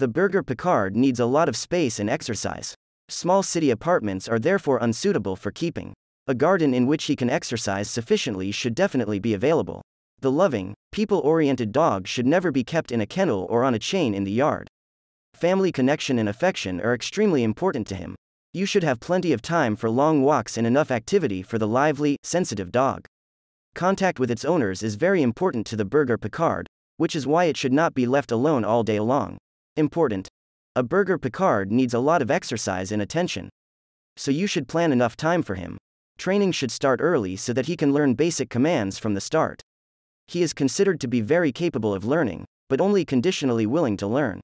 The Berger Picard needs a lot of space and exercise. Small city apartments are therefore unsuitable for keeping. A garden in which he can exercise sufficiently should definitely be available. The loving, people-oriented dog should never be kept in a kennel or on a chain in the yard. Family connection and affection are extremely important to him. You should have plenty of time for long walks and enough activity for the lively, sensitive dog. Contact with its owners is very important to the Berger Picard, which is why it should not be left alone all day long. Important. A Berger Picard needs a lot of exercise and attention. So you should plan enough time for him. Training should start early so that he can learn basic commands from the start. He is considered to be very capable of learning, but only conditionally willing to learn.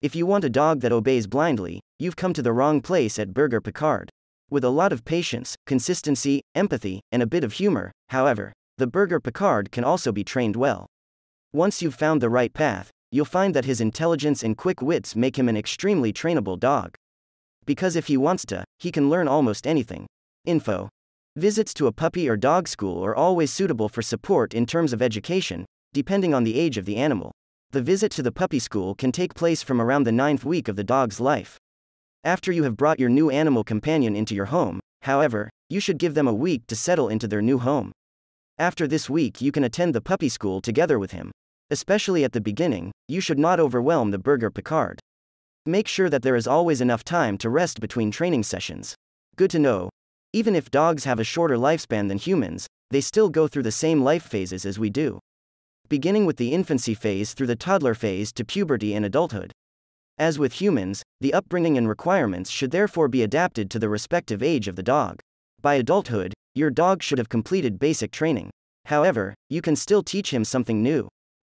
If you want a dog that obeys blindly, you've come to the wrong place at Berger Picard. With a lot of patience, consistency, empathy, and a bit of humor, however, the Berger Picard can also be trained well. Once you've found the right path, you'll find that his intelligence and quick wits make him an extremely trainable dog. Because if he wants to, he can learn almost anything. Info. Visits to a puppy or dog school are always suitable for support in terms of education, depending on the age of the animal. The visit to the puppy school can take place from around the 9th week of the dog's life. After you have brought your new animal companion into your home, however, you should give them a week to settle into their new home. After this week, you can attend the puppy school together with him. Especially at the beginning, you should not overwhelm the Berger Picard. Make sure that there is always enough time to rest between training sessions. Good to know. Even if dogs have a shorter lifespan than humans, they still go through the same life phases as we do. Beginning with the infancy phase through the toddler phase to puberty and adulthood. As with humans, the upbringing and requirements should therefore be adapted to the respective age of the dog. By adulthood, your dog should have completed basic training. However, you can still teach him something new.